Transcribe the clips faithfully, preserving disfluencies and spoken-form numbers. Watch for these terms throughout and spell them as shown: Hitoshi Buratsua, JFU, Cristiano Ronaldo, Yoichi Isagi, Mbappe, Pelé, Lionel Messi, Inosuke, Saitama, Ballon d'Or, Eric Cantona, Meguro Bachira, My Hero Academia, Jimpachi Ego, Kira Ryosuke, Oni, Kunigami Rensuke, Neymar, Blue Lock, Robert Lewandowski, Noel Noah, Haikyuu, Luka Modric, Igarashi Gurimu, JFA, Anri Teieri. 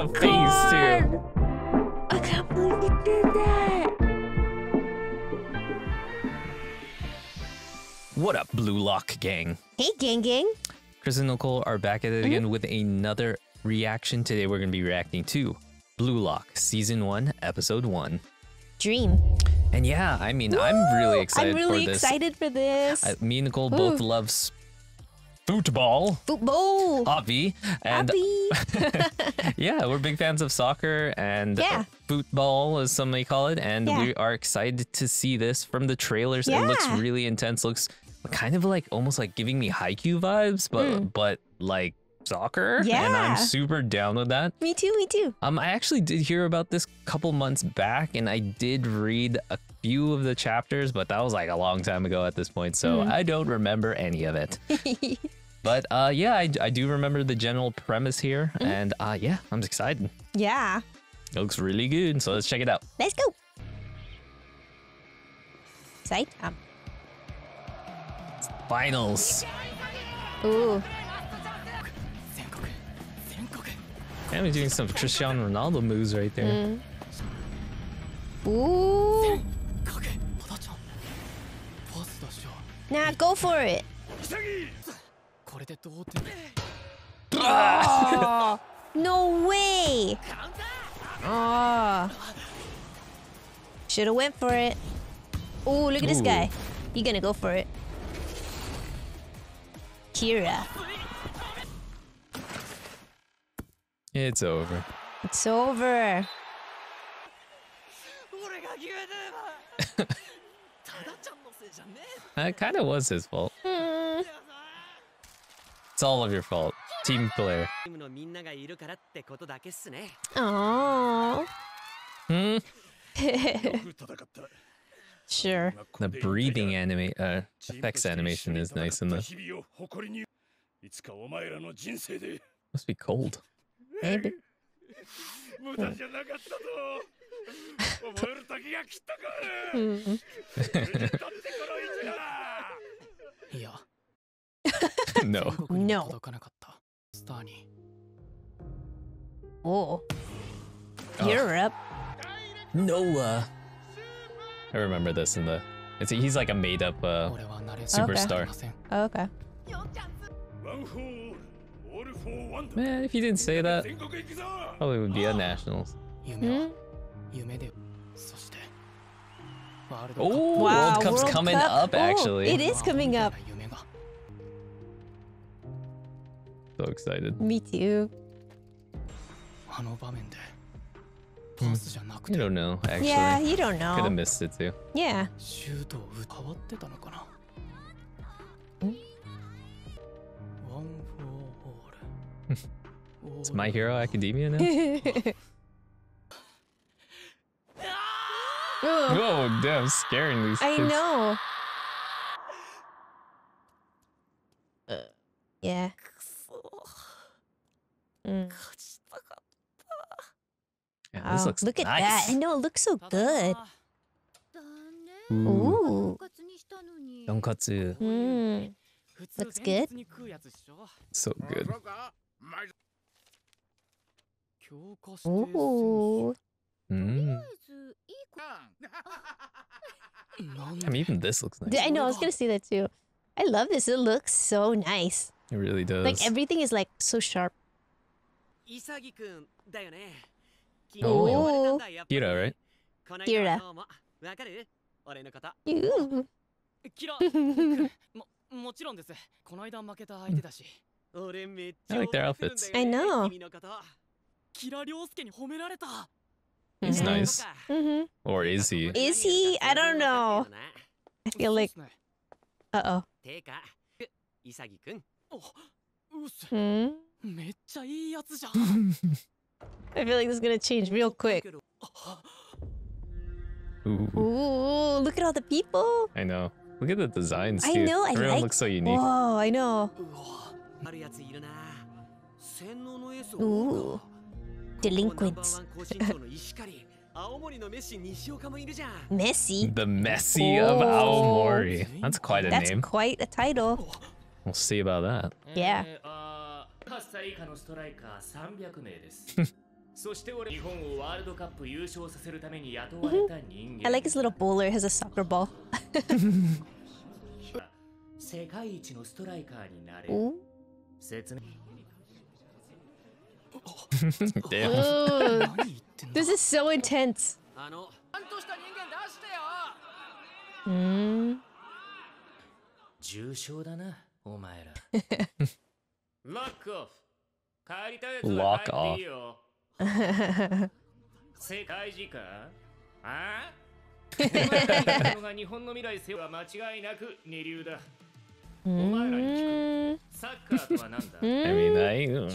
in the face too. I can't believe you did that. What up, Blue Lock gang? Hey, gang gang. Chris and Nicole are back at it mm-hmm. again with another reaction. Today we're going to be reacting to Blue Lock Season one, Episode one. Dream. And yeah, I mean, Woo! I'm really excited for this. I'm really for excited this. for this. I, me and Nicole Ooh. both love football. Football. Hobby. And yeah, we're big fans of soccer and yeah. football, as some may call it. And yeah. we are excited to see this from the trailers. Yeah. It looks really intense. Looks kind of like almost like giving me Haikyuu vibes, but mm. but like soccer. Yeah. And I'm super down with that. Me too, me too. Um, I actually did hear about this a couple months back, and I did read a few of the chapters, but that was like a long time ago at this point, so mm. I don't remember any of it. But uh, yeah, I, I do remember the general premise here, mm. and uh, yeah, I'm excited. Yeah. It looks really good, so let's check it out. Let's go. Saitama. Finals. Ooh. Yeah, we're doing some Cristiano Ronaldo moves right there. Mm. Ooh. Nah, go for it. Oh, no way. Oh. Should have went for it. Ooh, look at Ooh. this guy. You're gonna go for it. Kira. It's over. It's over. That kind of was his fault. Mm. It's all of your fault, team player. Aww. Hmm. Sure. The breathing anime, uh, effects animation is nice in this. Must be cold. Maybe. No. No. Oh. Europe. Noah. I remember this in the. It's a, he's like a made-up uh, superstar. Okay. Okay. Man, if he didn't say that, probably would be at Nationals. Hmm? Oh, wow, World Cup's World coming Cup? up, actually. Oh, it is coming up. So excited. Me too. Hmm. You don't know, actually. Yeah, you don't know. Could have missed it, too. Yeah. Hmm? It's My Hero Academia now? Whoa, damn, scaring these I kids. know. Uh, yeah. Mm. Yeah, this oh, looks look nice. at that. I know, it looks so good. Ooh. Donkatsu. Mm. Looks good. So good. Ooh. Mm. I mean, even this looks nice. I know, I was gonna say that too. I love this. It looks so nice. It really does. Like everything is like so sharp. Oh, Kira, right? Kira. Ooh. I like their outfits. I know. He's nice. Mm-hmm. Or is he? Is he? I don't know. I feel like... Uh-oh. Hmm? I feel like this is gonna change real quick. Ooh. Ooh, look at all the people. I know. Look at the designs, dude. I know, I Everyone like... Everyone looks so unique. Oh, I know. Ooh. Delinquents. Messi. The Messi oh. of Aomori. That's quite a That's name. That's quite a title. We'll see about that. Yeah. Mm-hmm. I like his little bowler, has a soccer ball. Ooh. Damn. Oh, this is so intense. Mm. Lock off. Mm. I mean, I... Mm.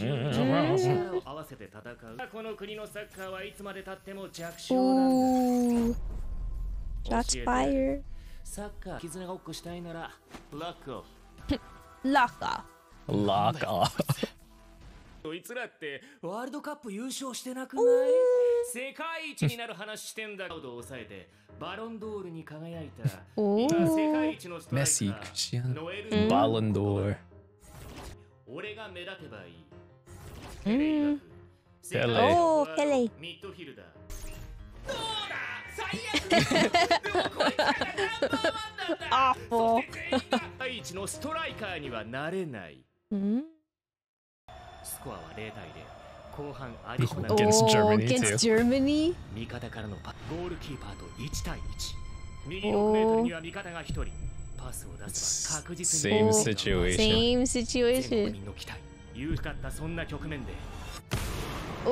Ooh. Shots fired. Lock off. Lock off. Messi, Cristiano, mm. Ballon d'Or. Mm. Pelé. Oh, Pelé. Awful. Mm. Against Germany, oh, against too. Germany? Oh. Same situation. Same situation. Oh.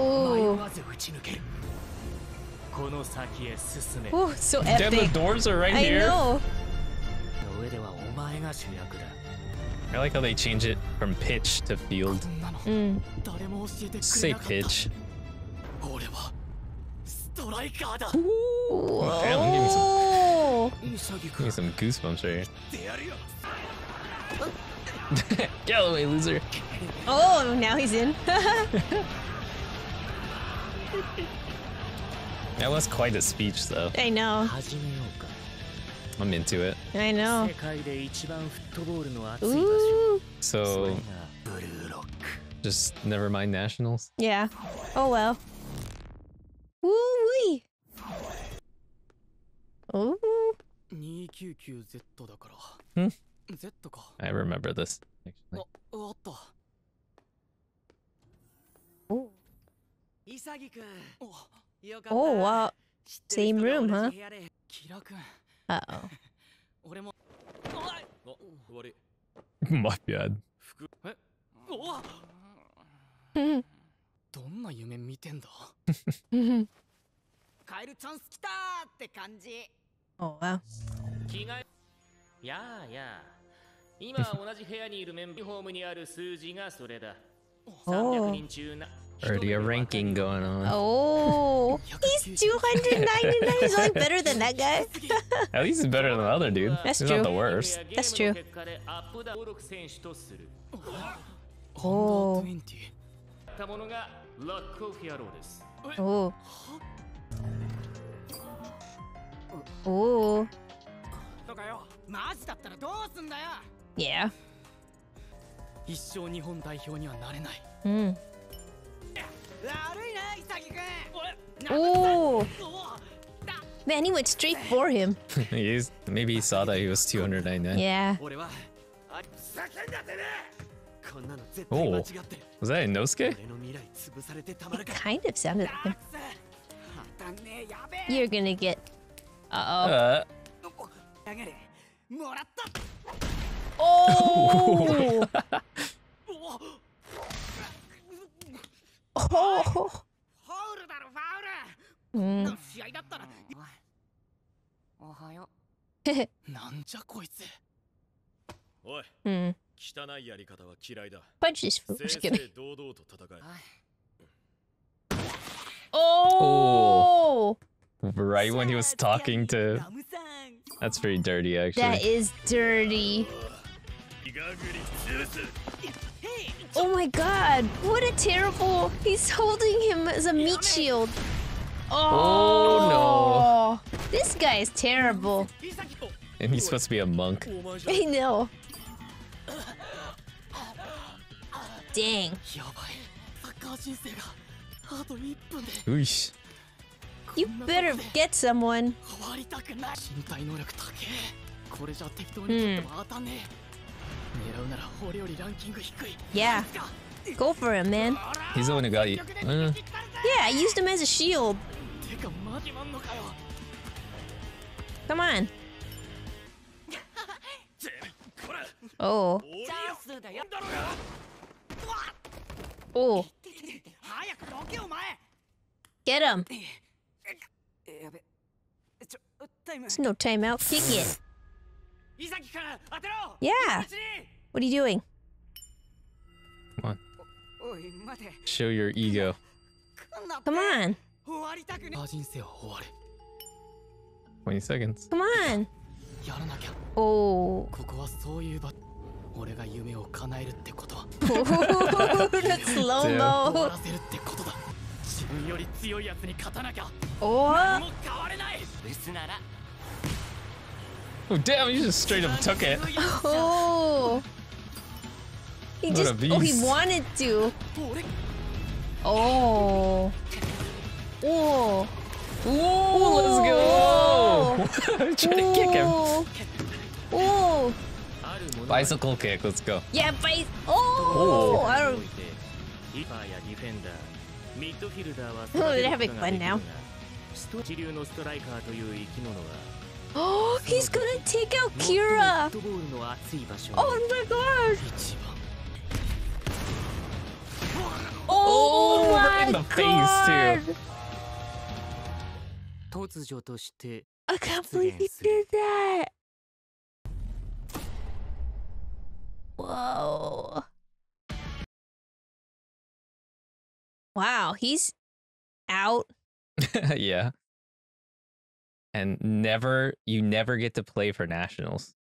Oh, so epic. Damn, the doors are right I here. Know. I like how they change it from pitch to field. Mm. Say pitch. Ooh. Okay, let me give me some, give me some goosebumps right here. Get away, loser. Oh, now he's in. That was quite a speech, though. I know. I'm into it. I know. Ooh. So, just never mind nationals. Yeah. Oh well. Woo-wee. Oh. Hmm? I remember this. Actually. Oh. Oh wow. Same room, huh? Uh oh. My bad. Oh wow. Oh. Already a ranking going on. Oh, he's two hundred ninety-nine. He's only better than that guy. At least he's better than the other dude. That's he's true. Not the worst. That's true. Oh. Oh. Oh. Yeah. Hmm. Oh man, he went straight for him. He's, maybe he saw that he was two hundred ninety-nine. Yeah. Oh, was that Inosuke? It kind of sounded like him. You're gonna get. Uh oh. Uh. Oh. Oh. Mm. Mm. Punch this fool. Just kidding. Oh. Right when he was talking to. That's pretty dirty, actually. That is dirty. Oh my god, what a terrible... He's holding him as a meat shield. Oh, oh no. This guy is terrible. And he's supposed to be a monk. I know. Dang. Oosh. You better get someone. Hmm. Yeah. Go for him, man. He's the one who got you. Uh. Yeah, I used him as a shield. Come on. Oh. Oh. Get him. There's no timeout. Kick it. Yeah. What are you doing? Come on. Show your ego. Come on. Twenty seconds. Come on. Oh. That's slow-mo. Oh. Oh damn! You just straight up took it. Oh. He what just. Oh, he wanted to. Oh. Oh. Oh. Let's go. Trying to kick him. Oh. Bicycle kick. Let's go. Yeah, bicycle. Oh. Oh. I don't. Oh, they're having fun now. Oh, he's gonna take out Kira! Oh my god! Oh, oh my in the god! Face too. I can't believe he did that! Whoa! Wow, he's out. Yeah. And never, you never get to play for nationals,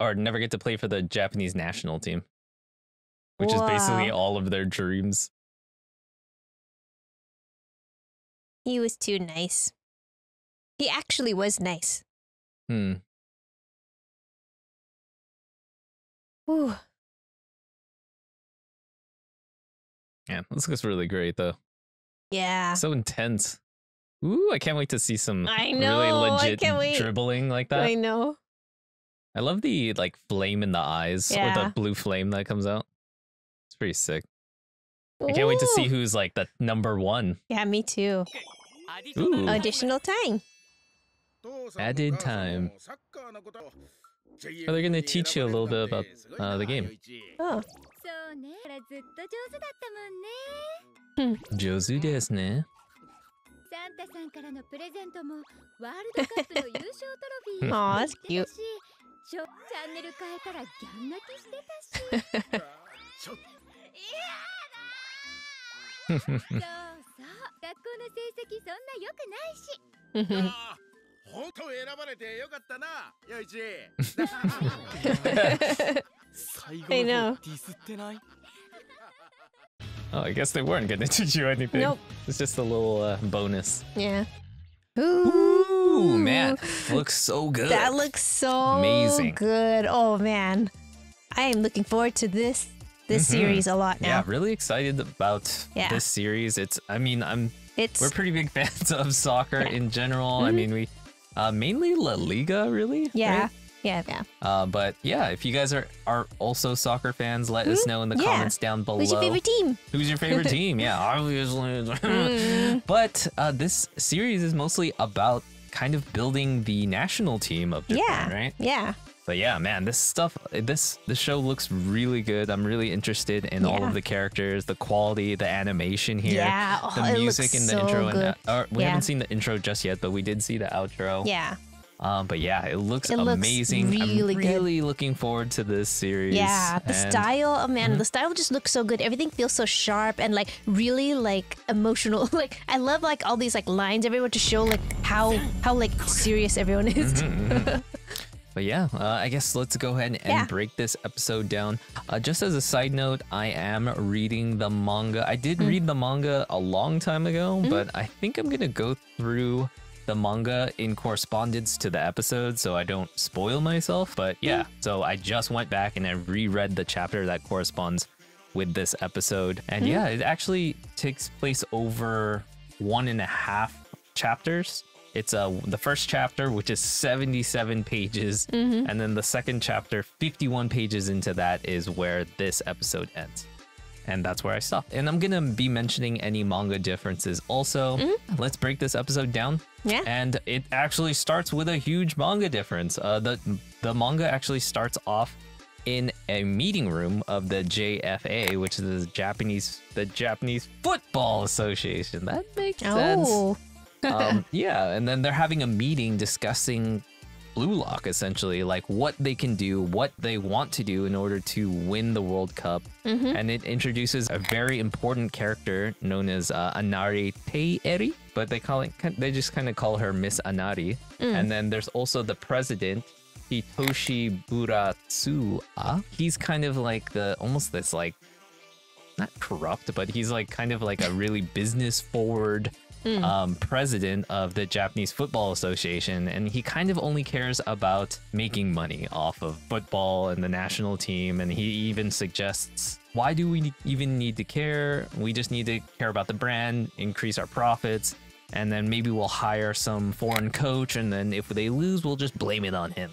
or never get to play for the Japanese national team, which wow. is basically all of their dreams. He was too nice. He actually was nice. Hmm. Whew. Yeah, this looks really great though. Yeah. So intense. Ooh, I can't wait to see some I know, really legit I can't wait. dribbling like that. I know. I love the like flame in the eyes yeah. or the blue flame that comes out. It's pretty sick. Ooh. I can't wait to see who's like the number one. Yeah, me too. Ooh. Additional time. Added time. Oh, they're gonna teach you a little bit about uh, the game. Oh. Hmm. Jozu desu ne. Aw, that's cute. I know. Oh, I guess they weren't gonna teach you anything. Nope. It's just a little uh, bonus. Yeah. Ooh, Ooh, man, looks so good. That looks so amazing. Good. Oh man, I am looking forward to this this mm-hmm. series a lot now. Yeah, really excited about yeah. this series. It's, I mean, I'm. It's. We're pretty big fans of soccer yeah. in general. Mm-hmm. I mean, we uh, mainly La Liga, really. Yeah. Right? Yeah, yeah. Uh, but yeah, if you guys are, are also soccer fans, let mm-hmm. us know in the yeah. comments down below. Who's your favorite team? Who's your favorite team? Yeah, obviously. Mm. But uh, this series is mostly about kind of building the national team of Japan, yeah. right? Yeah. But yeah, man, this stuff, this the show looks really good. I'm really interested in yeah. all of the characters, the quality, the animation here, yeah. oh, the music in the so intro. And the, or, we yeah. haven't seen the intro just yet, but we did see the outro. Yeah. Um, but yeah, it looks it amazing. Looks really I'm really good. looking forward to this series. Yeah, the and... style, oh man, mm-hmm. the style just looks so good. Everything feels so sharp and like really like emotional. Like I love like all these like lines everywhere to show like how how like serious everyone is. Mm-hmm, mm-hmm. But yeah, uh, I guess let's go ahead and yeah. break this episode down. Uh, just as a side note, I am reading the manga. I did mm-hmm. read the manga a long time ago, mm-hmm. but I think I'm gonna go through the manga in correspondence to the episode so I don't spoil myself. But yeah, so I just went back and I reread the chapter that corresponds with this episode. And mm-hmm. yeah, it actually takes place over one and a half chapters. It's uh, the first chapter, which is seventy-seven pages. Mm-hmm. And then the second chapter, fifty-one pages into that, is where this episode ends. And that's where I stopped. And I'm going to be mentioning any manga differences also. Mm-hmm. Let's break this episode down. Yeah. And it actually starts with a huge manga difference. Uh, the, the manga actually starts off in a meeting room of the J F A, which is the Japanese, the Japanese Football Association. That makes oh. sense. um, yeah, and then they're having a meeting discussing Blue Lock, essentially, like what they can do, what they want to do in order to win the World Cup. Mm-hmm. And it introduces a very important character known as uh, Anri Teieri, but they call it, they just kind of call her Miss Anari. Mm. And then there's also the president, Hitoshi Buratsua. He's kind of like the, almost this like, not corrupt, but he's like kind of like a really business forward Mm. Um, president of the Japanese Football Association, and he kind of only cares about making money off of football and the national team. And he even suggests, why do we even need to care? We just need to care about the brand, increase our profits, and then maybe we'll hire some foreign coach, and then if they lose, we'll just blame it on him.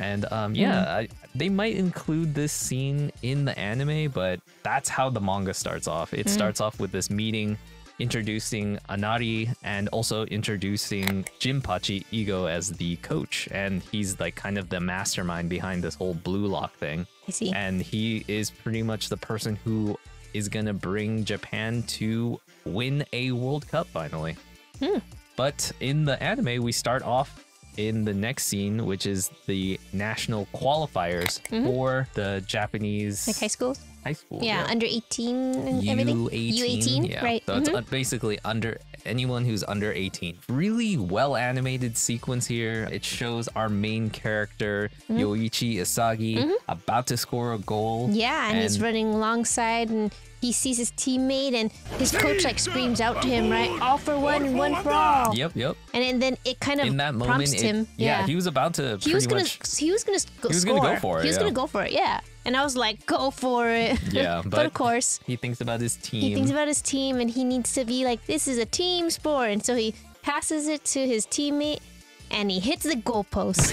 And um, yeah, yeah. I, they might include this scene in the anime, but that's how the manga starts off. It mm. starts off with this meeting introducing Anari and also introducing Jimpachi Ego as the coach, and he's like kind of the mastermind behind this whole Blue Lock thing. I see. And he is pretty much the person who is gonna bring Japan to win a World Cup finally. Hmm. But in the anime, we start off in the next scene, which is the national qualifiers mm-hmm. for the Japanese, like high schools. High school, yeah, yeah, under eighteen and U eighteen, everything. U eighteen, yeah. Right. So mm-hmm. it's basically under anyone who's under eighteen. Really well animated sequence here. It shows our main character mm-hmm. Yoichi Isagi mm-hmm. about to score a goal. Yeah, and, and he's running alongside, and he sees his teammate, and his coach like screams out to him, right? All for one and one for all. Yep, yep. And, and then it kind of in that moment, prompts it, him. Yeah, yeah, he was about to. He was gonna. Much, he was gonna. Go he was score. gonna go for it. He was yeah. gonna go for it. Yeah. And I was like, go for it. Yeah, but, but of course. He thinks about his team. He thinks about his team, and he needs to be like, this is a team sport. And so he passes it to his teammate, and he hits the goalpost.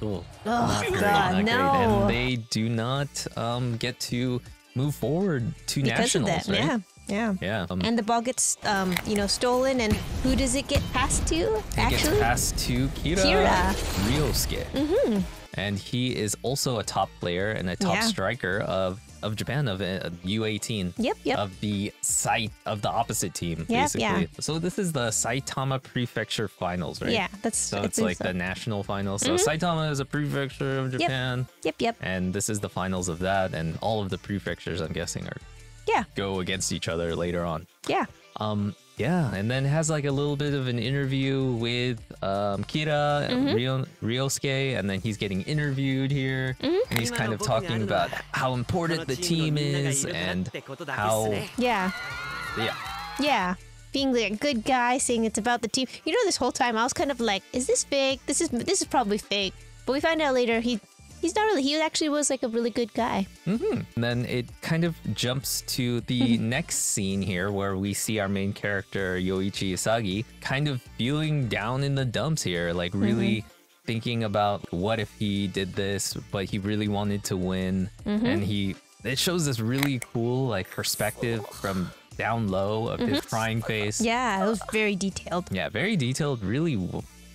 Oh, oh God, no. And they do not um, get to move forward to because nationals, of that, right? Yeah. Yeah. Yeah. Um, and the ball gets, um, you know, stolen, and who does it get passed to? It actually gets passed to Kira, Kira. Ryosuke. Mm-hmm. And he is also a top player and a top yeah. striker of, of Japan, of uh, U eighteen. Yep, yep. Of the site of the opposite team, yep, basically. Yeah. So this is the Saitama Prefecture finals, right? Yeah, that's so it's like so. the national finals. So mm-hmm. Saitama is a prefecture of Japan. Yep, yep, yep. And this is the finals of that, and all of the prefectures, I'm guessing, are yeah go against each other later on. Yeah. Um. Yeah, and then has like a little bit of an interview with um, Kira and mm-hmm. Ryo Ryosuke, and then he's getting interviewed here, mm-hmm. and he's kind of talking about how important the team is and how yeah, yeah, yeah, being like a good guy, saying it's about the team. You know, this whole time I was kind of like, is this fake? This is this is probably fake. But we find out later he. He's not really, he actually was like a really good guy. Mm-hmm. And then it kind of jumps to the next scene here where we see our main character, Yoichi Isagi, kind of feeling down in the dumps here, like really mm-hmm. thinking about what if he did this, but he really wanted to win. Mm-hmm. And he, it shows this really cool like perspective from down low of mm-hmm. his crying face. Yeah, it was very detailed. Yeah, very detailed, really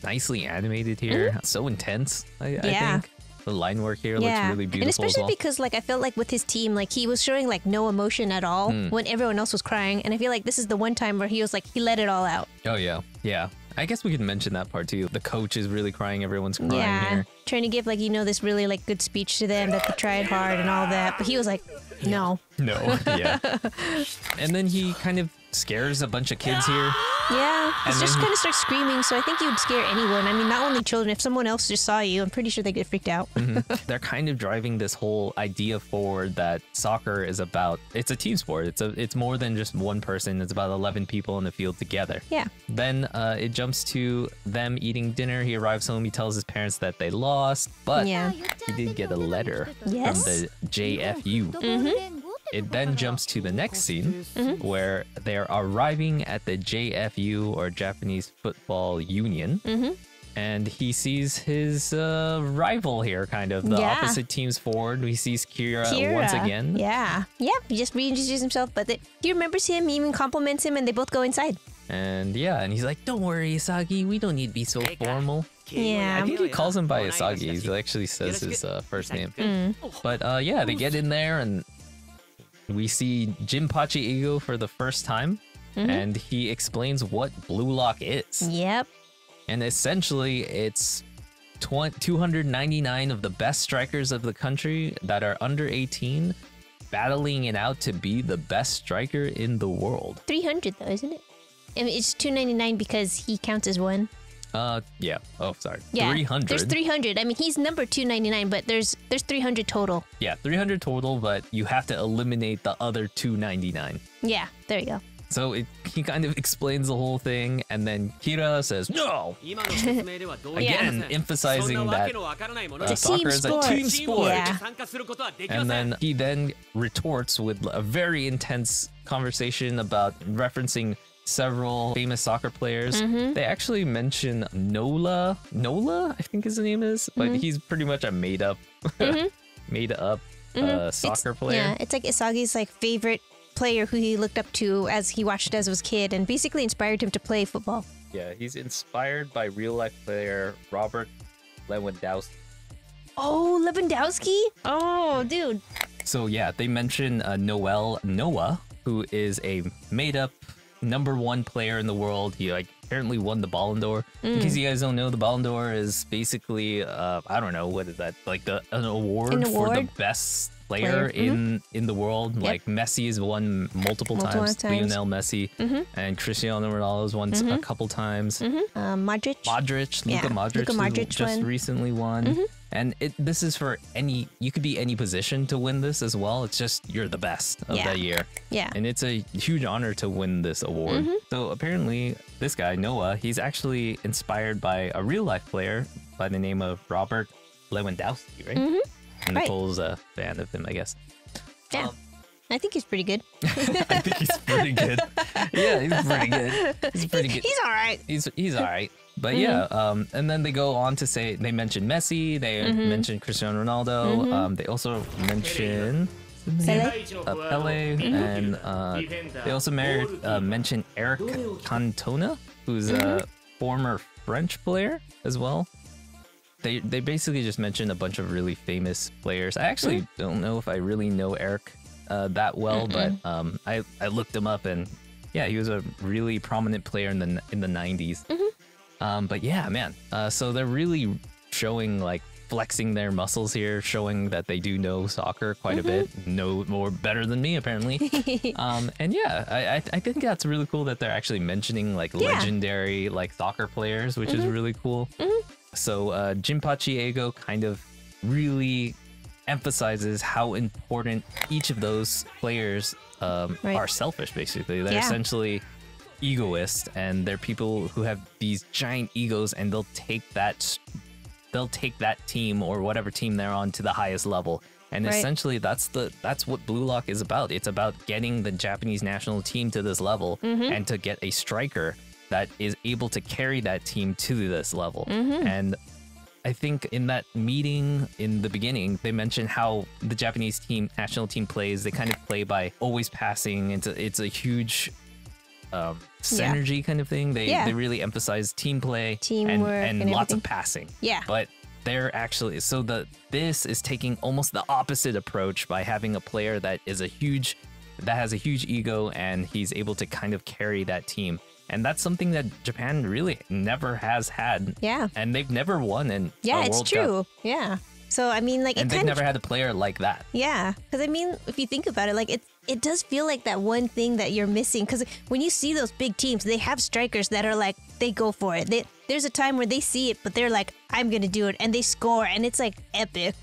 nicely animated here. Mm-hmm. So intense, I, yeah. I think. The line work here yeah. looks really beautiful. And especially as well. Because like I felt like with his team, like he was showing like no emotion at all mm. when everyone else was crying. And I feel like this is the one time where he was like, he let it all out. Oh yeah. Yeah. I guess we could mention that part too. The coach is really crying, everyone's crying yeah. here. Trying to give like, you know, this really like good speech to them that they tried hard and all that. But he was like, no. No. Yeah. And then he kind of scares a bunch of kids here. Yeah, he's just kind of starts screaming, so I think you'd scare anyone. I mean, not only children. If someone else just saw you, I'm pretty sure they'd get freaked out. Mm-hmm. They're kind of driving this whole idea forward that soccer is about, it's a team sport. It's a, it's more than just one person. It's about eleven people in the field together. Yeah. Then uh, it jumps to them eating dinner. He arrives home. He tells his parents that they lost, but yeah. he did get a letter yes. from the J F U. Mm-hmm. It then jumps to the next scene, mm-hmm. where they're arriving at the J F U, or Japanese Football Union, mm-hmm. and he sees his uh, rival here, kind of, the yeah. opposite team's forward. He sees Kira, Kira once again. Yeah. Yep, he just reintroduces himself, but they, he remembers him, he even compliments him, and they both go inside. And yeah, and he's like, don't worry, Isagi, we don't need to be so formal. Yeah, I think he calls him by Isagi. He actually says his uh, first name. Mm. But uh, yeah, they get in there and we see Jimpachi Ego for the first time. Mm-hmm. And he explains what Blue Lock is. Yep. And essentially, it's two hundred ninety-nine of the best strikers of the country that are under eighteen battling it out to be the best striker in the world. three hundred, though, isn't it? I mean, it's two ninety-nine because he counts as one. Uh, yeah. Oh, sorry. Yeah. three hundred. There's three hundred. I mean, he's number two ninety-nine, but there's there's three hundred total. Yeah, three hundred total, but you have to eliminate the other two ninety-nine. Yeah, there you go. So it, he kind of explains the whole thing, and then Kira says, no! Again, emphasizing that uh, soccer is a team sport. Yeah. And then he then retorts with a very intense conversation about referencing several famous soccer players. Mm-hmm. They actually mention Nola. Nola, I think his name is, but mm-hmm. he's pretty much a made-up mm-hmm. made-up mm-hmm. uh, soccer it's, player. Yeah, it's like Isagi's like favorite player who he looked up to as he watched as was kid and basically inspired him to play football. Yeah, he's inspired by real-life player Robert Lewandowski. Oh, Lewandowski? Oh, dude. So yeah, they mention uh, Noel Noah, who is a made-up number one player in the world. He like apparently won the Ballon d'Or. Mm. In case you guys don't know, the Ballon d'Or is basically uh I don't know, what is that? Like the an award, an award? for the best player, player. in mm-hmm. in the world. Yep. Like Messi has won multiple, multiple times. times. Lionel Messi mm-hmm. and Cristiano Ronaldo's won mm-hmm. a couple times. Mm-hmm. Uh, Modric. Modric, Luka yeah. Modric, Luka Modric just won. recently won. Mm-hmm. And it this is for any you could be any position to win this as well. It's just you're the best of yeah. that year. Yeah. And it's a huge honor to win this award. Mm-hmm. So apparently this guy, Noah, he's actually inspired by a real life player by the name of Robert Lewandowski, right? Mm-hmm. And right. Nicole's a fan of him, I guess. Yeah. Um, I think he's pretty good. I think he's pretty good. Yeah, he's pretty good. He's pretty good. He's all right. He's he's all right. But mm-hmm. yeah, um, and then they go on to say, they mention Messi, they mm-hmm. mention Cristiano Ronaldo, mm-hmm. um, they also mention Pelé, uh, Pelé mm-hmm. and uh, they also married, uh, mention Eric Cantona, who's mm-hmm. a former French player as well. They they basically just mentioned a bunch of really famous players. I actually mm-hmm. don't know if I really know Eric uh, that well, mm-hmm. but um, I, I looked him up and yeah, he was a really prominent player in the, in the nineties. Mm-hmm. Um, but yeah, man, uh, so they're really showing, like, flexing their muscles here, showing that they do know soccer quite mm-hmm. a bit, know more better than me, apparently. um, and yeah, I, I think that's really cool that they're actually mentioning, like, yeah. legendary, like, soccer players, which mm-hmm. is really cool. Mm-hmm. So uh, Jimpachi Ego kind of really emphasizes how important each of those players um, right. are selfish, basically. They're yeah. essentially egoist, and they're people who have these giant egos, and they'll take that they'll take that team or whatever team they're on to the highest level. And right. essentially that's the that's what Blue Lock is about. It's about getting the Japanese national team to this level mm-hmm. and to get a striker that is able to carry that team to this level. Mm-hmm. And I think in that meeting in the beginning, they mentioned how the Japanese team national team plays. They kind of play by always passing. It's a, it's a huge Um, synergy yeah. kind of thing. They yeah. they really emphasize team play, teamwork, and, and lots everything. of passing. Yeah, but they're actually so the this is taking almost the opposite approach by having a player that is a huge that has a huge ego, and he's able to kind of carry that team. And that's something that Japan really never has had. Yeah, and they've never won in yeah, a it's World true. Cup. Yeah. So I mean, like, and it they've never had a player like that. Yeah, because I mean, if you think about it, like it's. It does feel like that one thing that you're missing, because when you see those big teams, they have strikers that are like, they go for it. They, there's a time where they see it, but they're like, I'm going to do it. And they score. And it's like epic.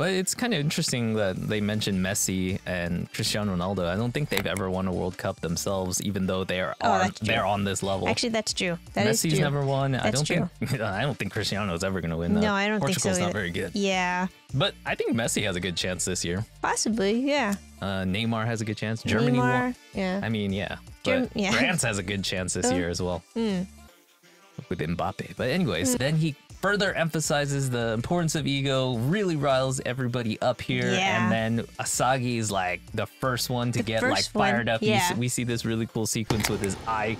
But it's kind of interesting that they mentioned Messi and Cristiano Ronaldo. I don't think they've ever won a World Cup themselves, even though they are oh, on, they're on this level. Actually, that's true. That Messi's is true. never won. That's I don't true. think I don't think Cristiano's ever going to win that. No, I don't Portugal's think so. Portugal's not very good. Yeah. But I think Messi has a good chance this year. Possibly, yeah. Uh, Neymar has a good chance. Germany Neymar, won. Yeah. I mean, yeah. Germ but yeah. France has a good chance this oh. year as well. Mm. With Mbappe. But anyways, mm. then he further emphasizes the importance of ego, really riles everybody up here, yeah. and then Isagi is like the first one to the get like fired one. up. Yeah. We see this really cool sequence with his eye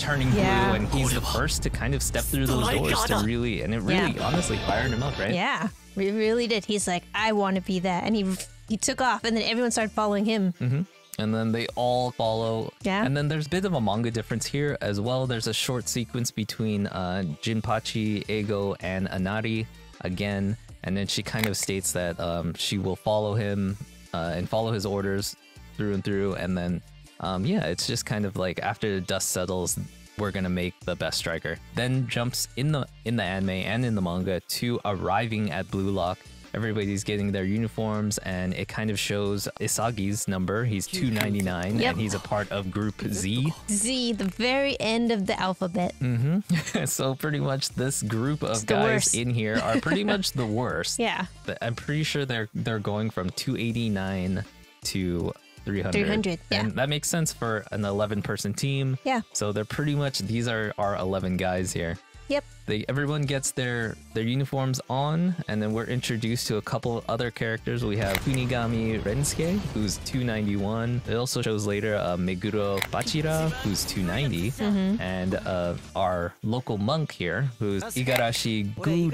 turning yeah. blue, and he's the first to kind of step through those doors to really, and it really yeah. honestly fired him up, right? Yeah, we really did. He's like, I want to be that, and he he took off, and then everyone started following him. Mm-hmm. And then they all follow. Yeah. And then there's a bit of a manga difference here as well. There's a short sequence between uh, Jimpachi, Ego, and Anari again. And then she kind of states that um, she will follow him uh, and follow his orders through and through. And then, um, yeah, it's just kind of like after the dust settles, we're going to make the best striker. Then jumps in the, in the anime and in the manga to arriving at Blue Lock. Everybody's getting their uniforms, and it kind of shows Isagi's number. He's two ninety-nine, yep. and he's a part of Group Z. Z, the very end of the alphabet. Mm-hmm. So pretty much this group of guys worst. in here are pretty much the worst. Yeah. But I'm pretty sure they're they're going from two eighty-nine to three hundred. three hundred, yeah. And that makes sense for an eleven person team. Yeah. So they're pretty much, these are our eleven guys here. Yep. They, everyone gets their, their uniforms on, and then we're introduced to a couple other characters. We have Kunigami Rensuke, who's two ninety-one. It also shows later uh, Meguro Bachira, who's two ninety. Mm-hmm. And uh, our local monk here, who's Igarashi Gurimu,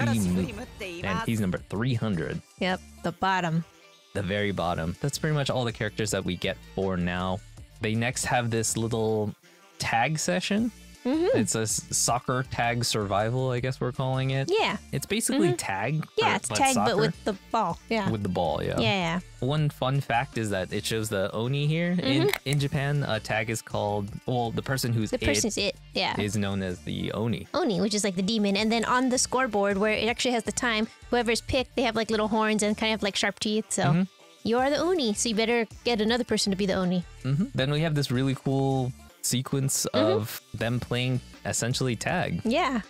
and he's number three hundred. Yep, the bottom. The very bottom. That's pretty much all the characters that we get for now. They next have this little tag session. Mm-hmm. It's a soccer tag survival, I guess we're calling it. Yeah. It's basically mm-hmm. tag. Yeah, it's like tag, soccer, but with the ball. Yeah. With the ball, yeah. Yeah, yeah. One fun fact is that it shows the Oni here. Mm-hmm. in, in Japan, a tag is called, well, the person who's the it, person's it yeah. is known as the Oni. Oni, which is like the demon. And then on the scoreboard, where it actually has the time, whoever's picked, they have like little horns and kind of like sharp teeth, so... Mm-hmm. You are the Oni, so you better get another person to be the Oni. Mm-hmm. Then we have this really cool sequence mm-hmm. of them playing essentially tag. Yeah.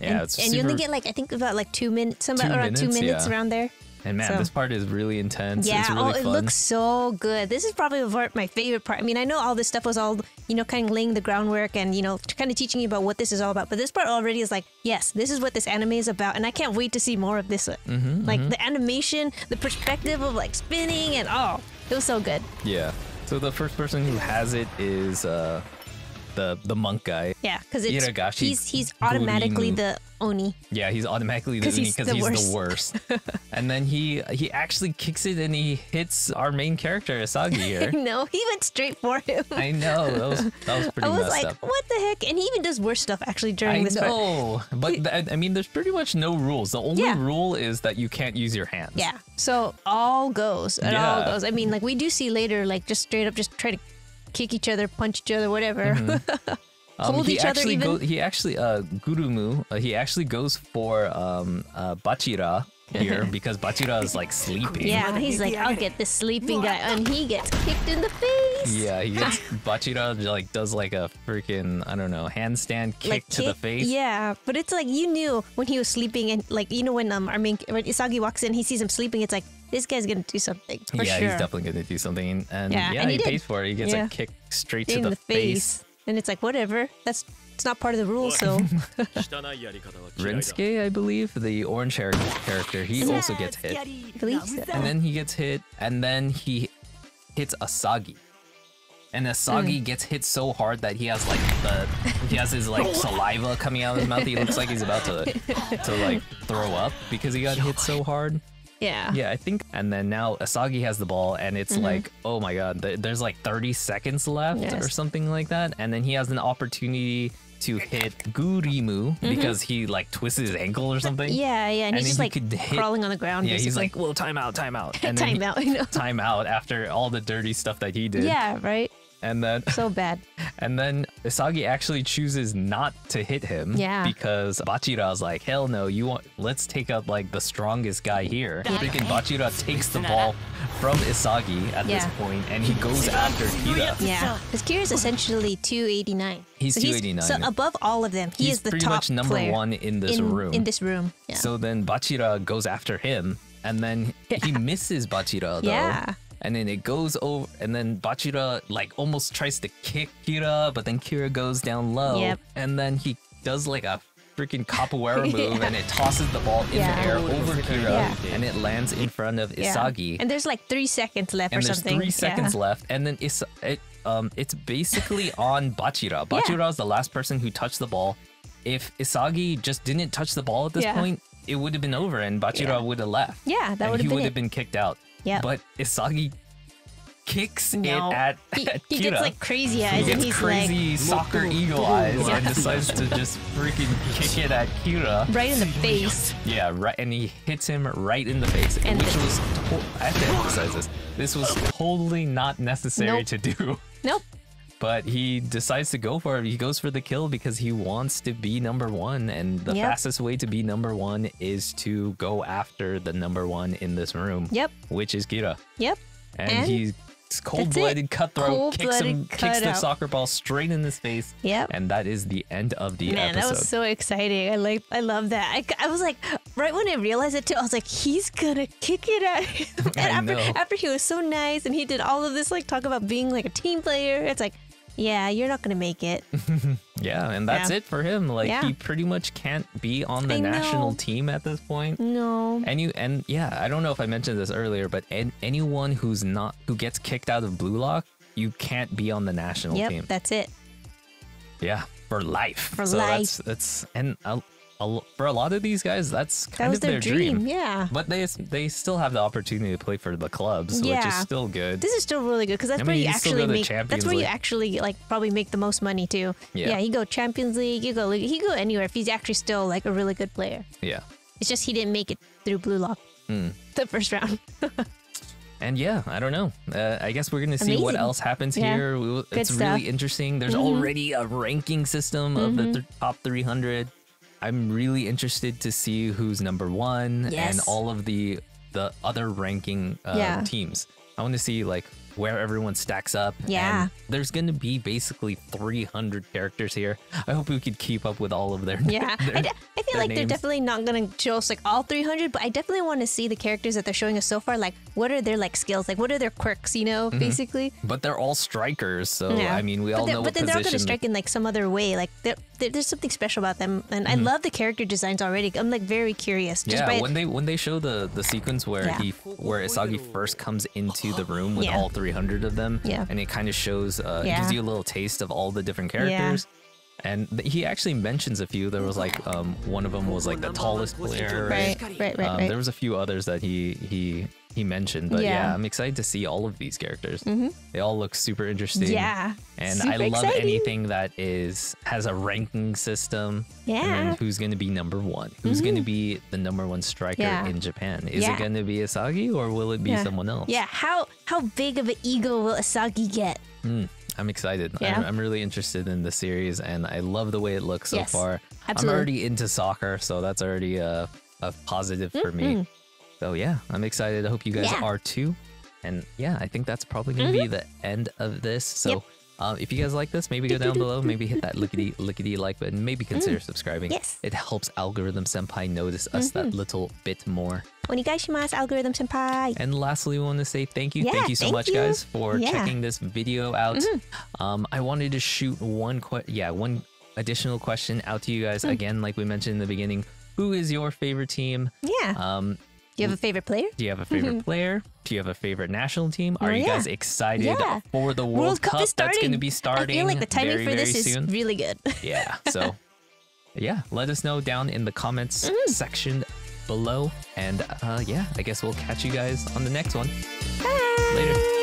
Yeah, and, it's and super... you only get like, I think about like two minutes, some two about minutes, around two minutes yeah. around there. And man, so. this part is really intense. Yeah, it's really oh, fun. It looks so good. This is probably my favorite part. I mean, I know all this stuff was all, you know, kind of laying the groundwork and, you know, kind of teaching you about what this is all about. But this part already is like, yes, this is what this anime is about. And I can't wait to see more of this. Mm-hmm, like mm-hmm. the animation, the perspective of like spinning and all. It was so good. Yeah. So the first person who has it is... uh The, the monk guy. Yeah, because he's, he's automatically Gurimu. the Oni. Yeah, he's automatically the Oni because he's, he's the worst. And then he he actually kicks it and he hits our main character, Isagi, here. No, he went straight for him. I know, that was, that was pretty messed up. I was like, up. what the heck? And he even does worse stuff actually during I this know, part. But th I mean, there's pretty much no rules. The only yeah. rule is that you can't use your hands. Yeah, so all goes. It yeah. all goes. I mean, like we do see later, like just straight up just try to kick each other, punch each other, whatever. Mm-hmm. um, Hold each other even. Go, he actually, uh, Gurumu, uh, he actually goes for um, uh, Bachira here because Bachira is like sleeping. Yeah, he's like, I'll get this sleeping guy, and he gets kicked in the face. Yeah, he gets, Bachira like does like a freaking, I don't know, handstand kick like to kick? the face. Yeah, but it's like you knew when he was sleeping, and like you know when um our main, when Isagi walks in, he sees him sleeping. It's like, this guy's gonna do something. For yeah, sure. he's definitely gonna do something, and yeah, yeah and he, he pays for it. He gets yeah. a kick straight to the, the face. face, and it's like whatever. That's it's not part of the rules. So Rensuke, I believe, the orange hair character, he also gets hit. I believe so. And then he gets hit, and then he hits Isagi. And Isagi mm. gets hit so hard that he has like the he has his like saliva coming out of his mouth. He looks like he's about to to like throw up because he got hit so hard. Yeah. Yeah, I think. And then now Isagi has the ball, and it's mm-hmm. like, oh my god, th there's like thirty seconds left yes. or something like that. And then he has an opportunity to hit Gurimu mm-hmm. because he like twists his ankle or something. Yeah, yeah, and, and he's just he like could hit, crawling on the ground. Yeah, basically. He's like, well, time out, time out. And time he, out, I know. Time out after all the dirty stuff that he did. Yeah, right. And then so bad. And then Isagi actually chooses not to hit him yeah. because Bachira's like, hell no, you want, let's take out like the strongest guy here. Freaking Bachira takes the ball from Isagi at yeah. this point, and he goes after Kira. Yeah, because Kira's essentially two eighty-nine. He's so two eighty-nine. He's, so above all of them, he he's is the pretty top much number player one in this in, room. In this room. Yeah. So then Bachira goes after him, and then he misses Bachira though. Yeah. And then it goes over, and then Bachira like almost tries to kick Kira, but then Kira goes down low, yep. and then he does like a freaking capoeira move, yeah. and it tosses the ball in yeah. the air over Kira, yeah. and it lands in front of Isagi. Yeah. And there's like three seconds left and or something. And there's three yeah. seconds left, and then Isa it, um, it's basically on Bachira. Bachira is yeah. the last person who touched the ball. If Isagi just didn't touch the ball at this yeah. point, it would have been over, and Bachira yeah. would have left. Yeah, that would have been. He would have been kicked out. Yeah, but Isagi kicks no. it at, he, at Kira. He gets like crazy eyes, he and he's crazy like soccer eagle eyes, yeah. and decides to just freaking kick it at Kira right in the face. Yeah, right, and he hits him right in the face, and which was I have to emphasize this. This was totally not necessary nope. to do. Nope. But he decides to go for it. He goes for the kill because he wants to be number one. And the yep. fastest way to be number one is to go after the number one in this room. Yep. Which is Kira. Yep. And, and he's cold-blooded cutthroat, cold kicks, him, cut kicks the soccer ball straight in his face. Yep. And that is the end of the Man, episode. Man, that was so exciting. I like, I love that. I, I was like, right when I realized it too, I was like, he's gonna kick it at him. And I after, know. after he was so nice and he did all of this, like talk about being like a team player. It's like, yeah, you're not gonna make it. yeah, and that's yeah. it for him. Like yeah. he pretty much can't be on the I national know. team at this point. No. And you and yeah, I don't know if I mentioned this earlier, but an, anyone who's not who gets kicked out of Blue Lock, you can't be on the national yep, team. Yep, that's it. Yeah, for life. For so life. That's that's and I'll, I'll, for a lot of these guys, that's kind that was of their, their dream. dream. Yeah. But they they still have the opportunity to play for the clubs, yeah. which is still good. This is still really good because that's I mean, where you, you actually make. That's where League. you actually like probably make the most money too. Yeah. Yeah. You go Champions League. You go. He go anywhere if he's actually still like a really good player. Yeah. It's just he didn't make it through Blue Lock, mm. the first round. And yeah, I don't know. Uh, I guess we're going to see Amazing. what else happens yeah. here. We, it's good really stuff. interesting. There's mm-hmm. already a ranking system of mm-hmm. the th top three hundred. I'm really interested to see who's number one yes. and all of the the other ranking uh, yeah. teams. I want to see like where everyone stacks up. Yeah. And there's going to be basically three hundred characters here. I hope we could keep up with all of their Yeah. their, I, d I feel like names. They're definitely not going to show us like all three hundred, but I definitely want to see the characters that they're showing us so far. Like what are their like skills? Like what are their quirks, you know, mm-hmm. basically? But they're all strikers. So, yeah. I mean, we but all know But then position. they're all going to strike in like some other way. Like they're, they're, there's something special about them. And mm-hmm. I love the character designs already. I'm like very curious. Just yeah. By when they when they show the, the sequence where, yeah. he, where Isagi first comes into the room with yeah. all three three hundred of them, yeah. and it kind of shows, uh, yeah. gives you a little taste of all the different characters. Yeah. And he actually mentions a few. There was like um, one of them was like the tallest player. Right, right, right, right, um, right. There was a few others that he he he mentioned, but yeah, yeah I'm excited to see all of these characters. Mm-hmm. They all look super interesting. Yeah, and super I love exciting. anything that is has a ranking system. Yeah, and who's going to be number one? Who's mm-hmm. going to be the number one striker yeah. in Japan? Is yeah. it going to be Isagi or will it be yeah. someone else? Yeah, how how big of an ego will Isagi get? Mm. I'm excited. Yeah. I'm, I'm really interested in the series, and I love the way it looks so yes. far. Absolutely. I'm already into soccer, so that's already a, a positive mm-hmm. for me. So yeah, I'm excited. I hope you guys yeah. are too. And yeah, I think that's probably going to mm-hmm. be the end of this. So yep. um, if you guys like this, maybe go down below, maybe hit that lickety lickety like button, maybe consider mm. subscribing. Yes. It helps Algorithm Senpai notice us mm-hmm. that little bit more. Onegaishimasu, Algorithm Senpai. And lastly, we want to say thank you. Yeah, thank you so thank much, you. guys, for yeah. checking this video out. Mm-hmm. um, I wanted to shoot one, que yeah, one additional question out to you guys. Mm. Again, like we mentioned in the beginning, who is your favorite team? Yeah. Um, Do you have a favorite player? Do you have a favorite mm-hmm. player? Do you have a favorite national team? Are oh, you yeah. guys excited yeah. for the World, World Cup, Cup that's going to be starting? I feel like the timing very, for this is soon. really good. yeah. So, yeah, let us know down in the comments mm-hmm. section below. And uh, yeah, I guess we'll catch you guys on the next one. Bye. Later.